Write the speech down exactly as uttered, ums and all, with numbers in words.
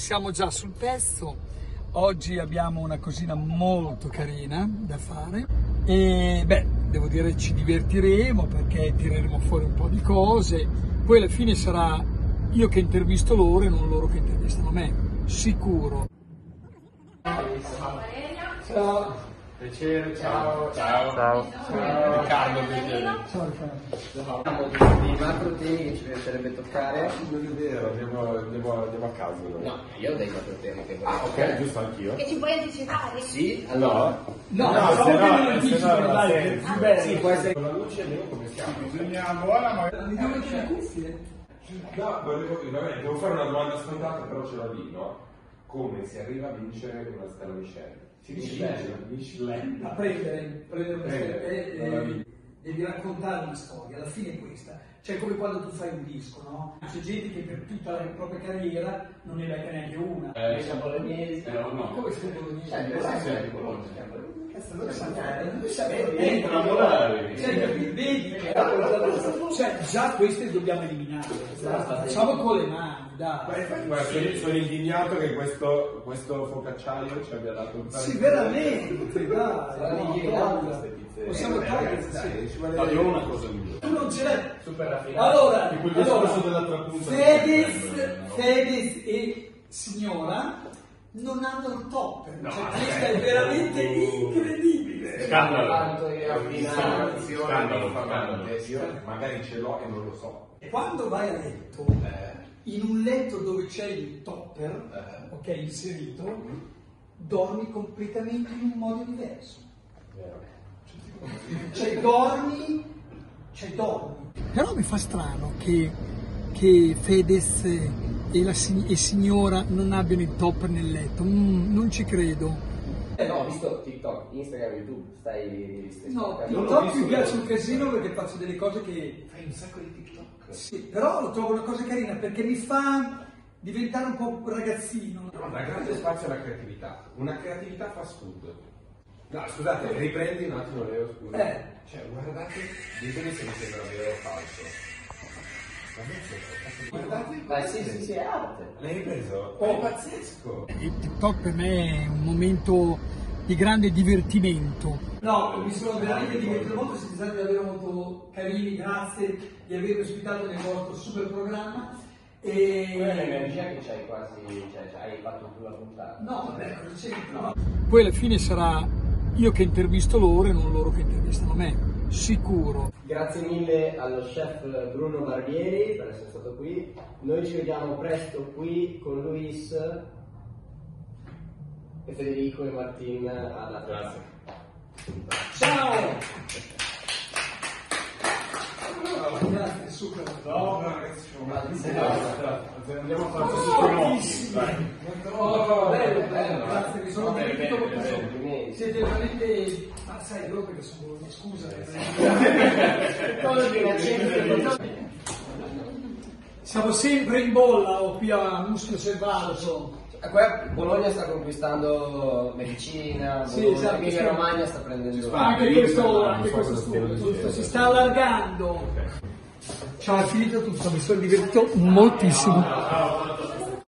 siamo già sul pezzo. Oggi abbiamo una cosina molto carina da fare e beh, devo dire ci divertiremo perché tireremo fuori un po' di cose. Poi alla fine sarà io che intervisto loro e non loro che intervistano me, sicuro. Ciao. Piacere, ciao. Ciao. Ciao. Ciao. Riccardo, piacere. Ciao Riccardo. Abbiamo dei macro temi che ci piacerebbe toccare. Non è vero, andiamo a casa. No, io ho dei macro temi che volevo. Ah, ok, giusto, anch'io. Che ci puoi anticipare? Sì, allora. No, no, se no, se no, dai. Beh, sì, può essere. Con la luce devo come siamo. Bisogna buona, ma... Andiamo anche le cuffie? No, volevo dire, devo fare una domanda scontata, però ce la dico. Come si arriva a vincere con la stella Michelin? Si dice Michelin. A prendere, prendere una stella e, e, devi raccontare una storia, alla fine è questa. Cioè come quando tu fai un disco, no? C'è gente che per tutta la propria carriera non ne becca neanche una. Eh, siamo bolognesi, però no. Come siamo bolognesi? Eh, di Bologna. Cazzo, non sapete. Entra a volare. Vedi, cioè già queste dobbiamo eliminare. Facciamo con le mani. Guarda, sì. Sono indignato che questo, questo focacciaio ci abbia dato un po'. Sì, veramente, dai, no, possiamo fare questa. Io ho una cosa migliore. Tu non ce l'hai. Super raffinato. Allora, allora Fedez, Fedez e signora non hanno il topper. No, cioè, questa è veramente incredibile. Scandalo. Scandalo. Magari ce l'ho e non lo so. Quando vai a letto... in un letto dove c'è il topper, ok, inserito, dormi completamente in un modo diverso. Cioè dormi, cioè dormi. Però mi fa strano che, che Fedez e la e signora non abbiano il topper nel letto, mm, non ci credo. Eh no, ho visto Tik Tok, Instagram, YouTube, stai... stai no, Tik Tok mi piace un casino perché faccio delle cose che... Fai un sacco di Tik Tok. Sì, però lo trovo una cosa carina perché mi fa diventare un po' ragazzino. No, dà grande spazio alla creatività, una creatività fast food. No, scusate, riprendi un attimo Leo, scusa. Eh. Cioè, guardate, ditemi se mi sembra vero o falso. Guardate, ma sì, sì, sì, è arte. L'hai ripreso? Oh, è pazzesco. Il TikTok per me è un momento di grande divertimento. No, mi sono veramente divertito molto, siete stati davvero molto carini, grazie di avermi ospitato nel vostro super programma. E... quella è l'energia che c'hai quasi, cioè hai fatto più la puntata. No, vabbè, non c'entra. Poi alla fine sarà io che intervisto loro e non loro che intervistano me. Sicuro. Grazie mille allo chef Bruno Barbieri per essere stato qui. Noi ci vediamo presto qui con Luis e Federico e Martin alla terza. Ciao! Grazie, super. No, ragazzi, andiamo a fare super. Oh, bello, bello. Grazie, mi sono divertito molto. Siete veramente... ah, sai, loro perché sono... scusa. Siamo sempre in bolla, o qui a Muschio Selvaggio. Bologna sta conquistando medicina, sì, esatto, Emilia Romagna sta prendendo... anche questo, anche questo studio, si sta allargando. Ciao, è finito tutto, mi sono divertito moltissimo.